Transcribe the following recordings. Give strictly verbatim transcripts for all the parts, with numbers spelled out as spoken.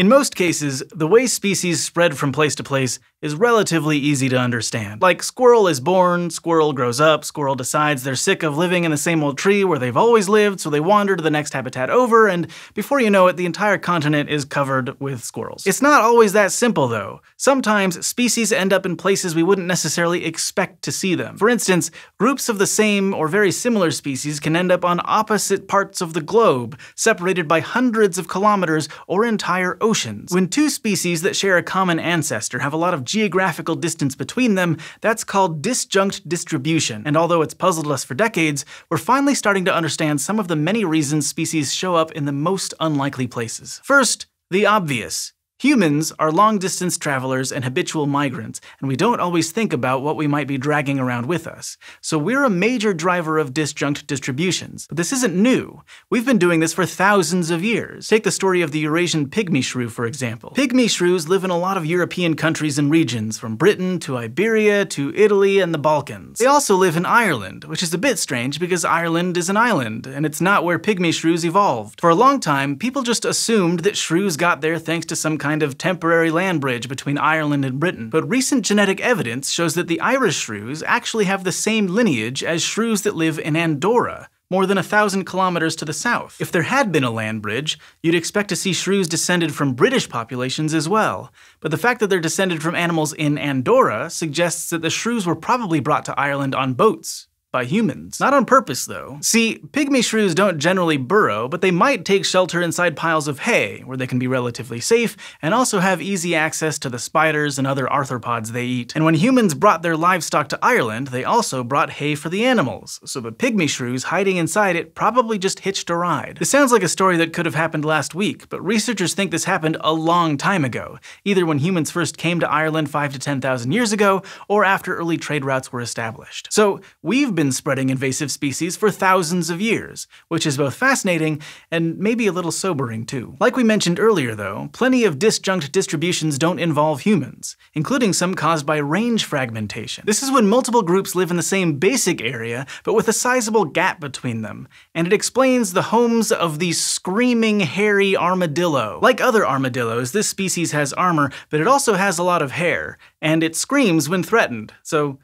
In most cases, the way species spread from place to place is relatively easy to understand. Like, squirrel is born, squirrel grows up, squirrel decides they're sick of living in the same old tree where they've always lived, so they wander to the next habitat over, and before you know it, the entire continent is covered with squirrels. It's not always that simple, though. Sometimes species end up in places we wouldn't necessarily expect to see them. For instance, groups of the same or very similar species can end up on opposite parts of the globe, separated by hundreds of kilometers or entire oceans. Oceans. When two species that share a common ancestor have a lot of geographical distance between them, that's called disjunct distribution, and although it's puzzled us for decades, we're finally starting to understand some of the many reasons species show up in the most unlikely places. First, the obvious. Humans are long-distance travelers and habitual migrants, and we don't always think about what we might be dragging around with us. So we're a major driver of disjunct distributions. But this isn't new. We've been doing this for thousands of years. Take the story of the Eurasian pygmy shrew, for example. Pygmy shrews live in a lot of European countries and regions, from Britain to Iberia to Italy and the Balkans. They also live in Ireland, which is a bit strange because Ireland is an island, and it's not where pygmy shrews evolved. For a long time, people just assumed that shrews got there thanks to some kind kind of temporary land bridge between Ireland and Britain. But recent genetic evidence shows that the Irish shrews actually have the same lineage as shrews that live in Andorra, more than a thousand kilometers to the south. If there had been a land bridge, you'd expect to see shrews descended from British populations as well. But the fact that they're descended from animals in Andorra suggests that the shrews were probably brought to Ireland on boats by humans. Not on purpose, though. See, pygmy shrews don't generally burrow, but they might take shelter inside piles of hay, where they can be relatively safe, and also have easy access to the spiders and other arthropods they eat. And when humans brought their livestock to Ireland, they also brought hay for the animals, so the pygmy shrews hiding inside it probably just hitched a ride. This sounds like a story that could have happened last week, but researchers think this happened a long time ago, either when humans first came to Ireland five to ten thousand years ago, or after early trade routes were established. So we've been Been spreading invasive species for thousands of years, which is both fascinating and maybe a little sobering too. Like we mentioned earlier, though, plenty of disjunct distributions don't involve humans, including some caused by range fragmentation. This is when multiple groups live in the same basic area, but with a sizable gap between them, and it explains the homes of the screaming hairy armadillo. Like other armadillos, this species has armor, but it also has a lot of hair, and it screams when threatened. So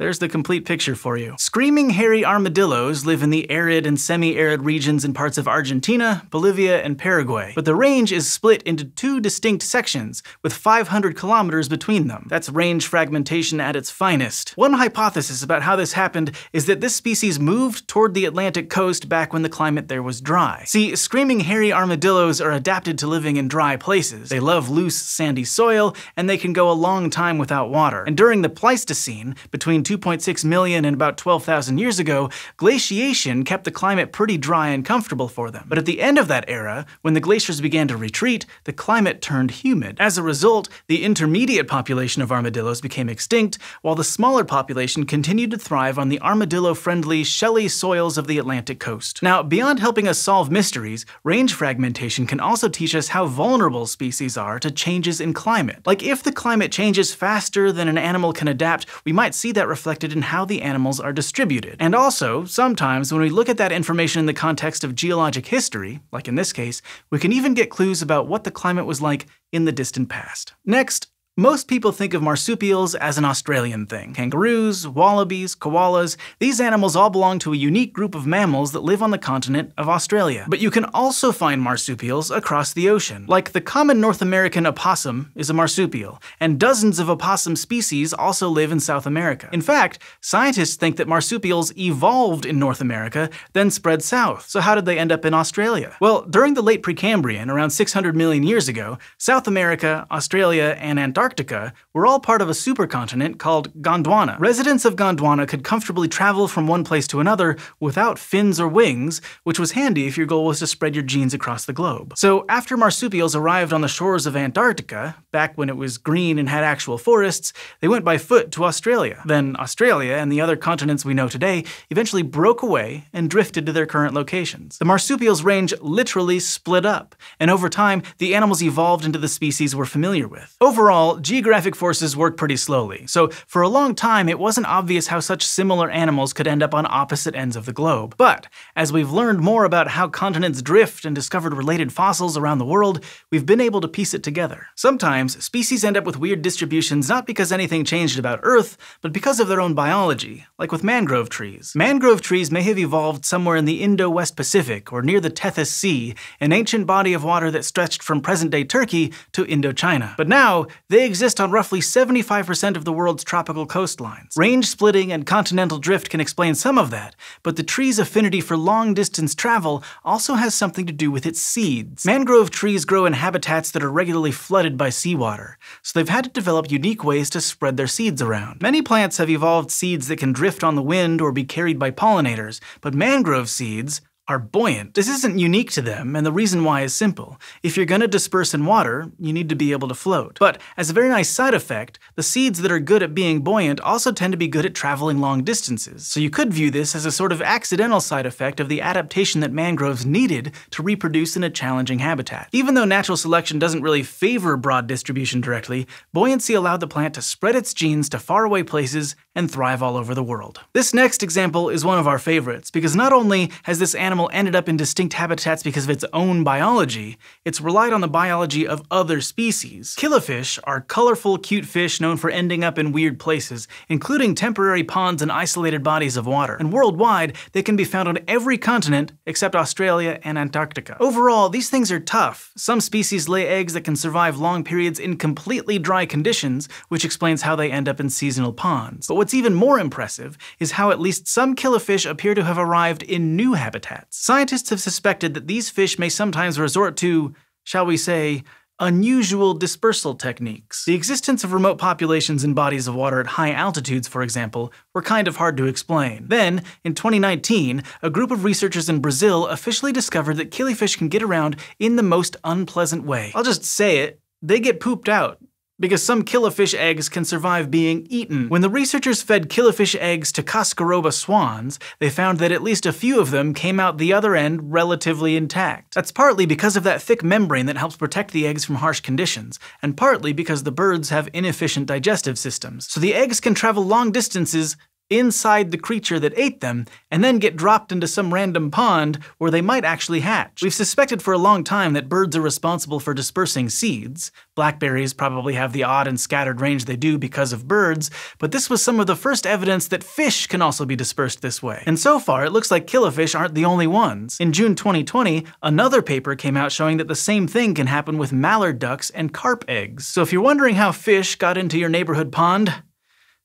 there's the complete picture for you. Screaming hairy armadillos live in the arid and semi-arid regions in parts of Argentina, Bolivia, and Paraguay. But the range is split into two distinct sections, with five hundred kilometers between them. That's range fragmentation at its finest. One hypothesis about how this happened is that this species moved toward the Atlantic coast back when the climate there was dry. See, screaming hairy armadillos are adapted to living in dry places. They love loose, sandy soil, and they can go a long time without water. And during the Pleistocene, between two point six million and about twelve thousand years ago, glaciation kept the climate pretty dry and comfortable for them. But at the end of that era, when the glaciers began to retreat, the climate turned humid. As a result, the intermediate population of armadillos became extinct, while the smaller population continued to thrive on the armadillo-friendly, shelly soils of the Atlantic coast. Now, beyond helping us solve mysteries, range fragmentation can also teach us how vulnerable species are to changes in climate. Like, if the climate changes faster than an animal can adapt, we might see that reflected in how the animals are distributed. And also, sometimes when we look at that information in the context of geologic history, like in this case, we can even get clues about what the climate was like in the distant past. Next, most people think of marsupials as an Australian thing. Kangaroos, wallabies, koalas, these animals all belong to a unique group of mammals that live on the continent of Australia. But you can also find marsupials across the ocean. Like, the common North American opossum is a marsupial, and dozens of opossum species also live in South America. In fact, scientists think that marsupials evolved in North America, then spread south. So how did they end up in Australia? Well, during the late Precambrian, around six hundred million years ago, South America, Australia, and Antarctica Antarctica were all part of a supercontinent called Gondwana. Residents of Gondwana could comfortably travel from one place to another without fins or wings, which was handy if your goal was to spread your genes across the globe. So after marsupials arrived on the shores of Antarctica, back when it was green and had actual forests, they went by foot to Australia. Then Australia and the other continents we know today eventually broke away and drifted to their current locations. The marsupials' range literally split up, and over time, the animals evolved into the species we're familiar with. Overall, geographic forces work pretty slowly, so for a long time it wasn't obvious how such similar animals could end up on opposite ends of the globe. But as we've learned more about how continents drift and discovered related fossils around the world, we've been able to piece it together. Sometimes species end up with weird distributions not because anything changed about Earth, but because of their own biology, like with mangrove trees. Mangrove trees may have evolved somewhere in the Indo-West Pacific or near the Tethys Sea, an ancient body of water that stretched from present-day Turkey to Indochina. But now, they exist on roughly seventy-five percent of the world's tropical coastlines. Range splitting and continental drift can explain some of that, but the tree's affinity for long-distance travel also has something to do with its seeds. Mangrove trees grow in habitats that are regularly flooded by seawater, so they've had to develop unique ways to spread their seeds around. Many plants have evolved seeds that can drift on the wind or be carried by pollinators, but mangrove seeds are buoyant. This isn't unique to them, and the reason why is simple. If you're gonna disperse in water, you need to be able to float. But as a very nice side effect, the seeds that are good at being buoyant also tend to be good at traveling long distances. So you could view this as a sort of accidental side effect of the adaptation that mangroves needed to reproduce in a challenging habitat. Even though natural selection doesn't really favor broad distribution directly, buoyancy allowed the plant to spread its genes to faraway places and thrive all over the world. This next example is one of our favorites, because not only has this animal ended up in distinct habitats because of its own biology, it's relied on the biology of other species. Killifish are colorful, cute fish known for ending up in weird places, including temporary ponds and isolated bodies of water. And worldwide, they can be found on every continent except Australia and Antarctica. Overall, these things are tough. Some species lay eggs that can survive long periods in completely dry conditions, which explains how they end up in seasonal ponds. But what's even more impressive is how at least some killifish appear to have arrived in new habitats. Scientists have suspected that these fish may sometimes resort to, shall we say, unusual dispersal techniques. The existence of remote populations in bodies of water at high altitudes, for example, were kind of hard to explain. Then, in twenty nineteen, a group of researchers in Brazil officially discovered that killifish can get around in the most unpleasant way. I'll just say it, they get pooped out, because some killifish eggs can survive being eaten. When the researchers fed killifish eggs to coscoroba swans, they found that at least a few of them came out the other end relatively intact. That's partly because of that thick membrane that helps protect the eggs from harsh conditions, and partly because the birds have inefficient digestive systems. So the eggs can travel long distances inside the creature that ate them, and then get dropped into some random pond where they might actually hatch. We've suspected for a long time that birds are responsible for dispersing seeds. Blackberries probably have the odd and scattered range they do because of birds, but this was some of the first evidence that fish can also be dispersed this way. And so far, it looks like killifish aren't the only ones. In June twenty twenty, another paper came out showing that the same thing can happen with mallard ducks and carp eggs. So if you're wondering how fish got into your neighborhood pond,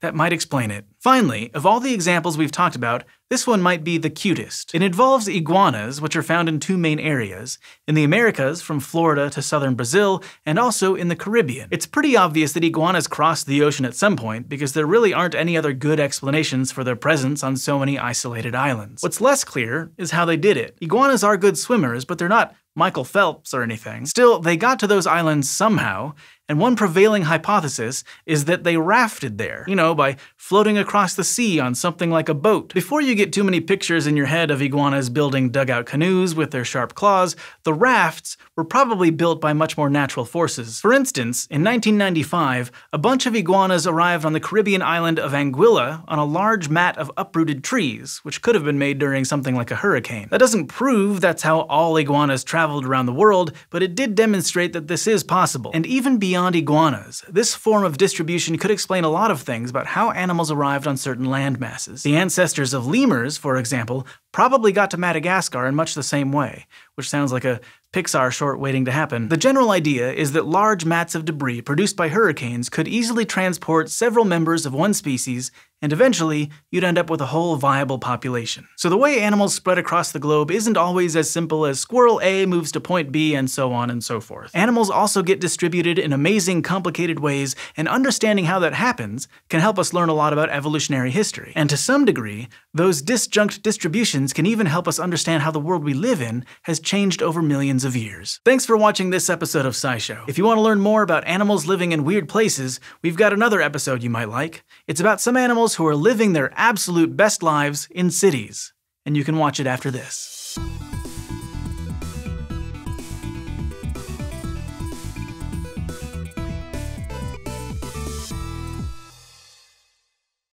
that might explain it. Finally, of all the examples we've talked about, this one might be the cutest. It involves iguanas, which are found in two main areas, in the Americas, from Florida to southern Brazil, and also in the Caribbean. It's pretty obvious that iguanas crossed the ocean at some point, because there really aren't any other good explanations for their presence on so many isolated islands. What's less clear is how they did it. Iguanas are good swimmers, but they're not Michael Phelps or anything. Still, they got to those islands somehow, and one prevailing hypothesis is that they rafted there, you know, by floating across the sea on something like a boat. Before you get too many pictures in your head of iguanas building dugout canoes with their sharp claws, the rafts were probably built by much more natural forces. For instance, in nineteen ninety-five, a bunch of iguanas arrived on the Caribbean island of Anguilla on a large mat of uprooted trees, which could have been made during something like a hurricane. That doesn't prove that's how all iguanas traveled around the world, but it did demonstrate that this is possible. And even beyond Beyond iguanas, this form of distribution could explain a lot of things about how animals arrived on certain land masses. The ancestors of lemurs, for example, probably got to Madagascar in much the same way, which sounds like a Pixar short waiting to happen. The general idea is that large mats of debris produced by hurricanes could easily transport several members of one species, and eventually, you'd end up with a whole viable population. So the way animals spread across the globe isn't always as simple as squirrel A moves to point B and so on and so forth. Animals also get distributed in amazing, complicated ways, and understanding how that happens can help us learn a lot about evolutionary history. And to some degree, those disjunct distributions can even help us understand how the world we live in has changed over millions of years. Thanks for watching this episode of SciShow. If you want to learn more about animals living in weird places, we've got another episode you might like. It's about some animals who are living their absolute best lives in cities. And you can watch it after this.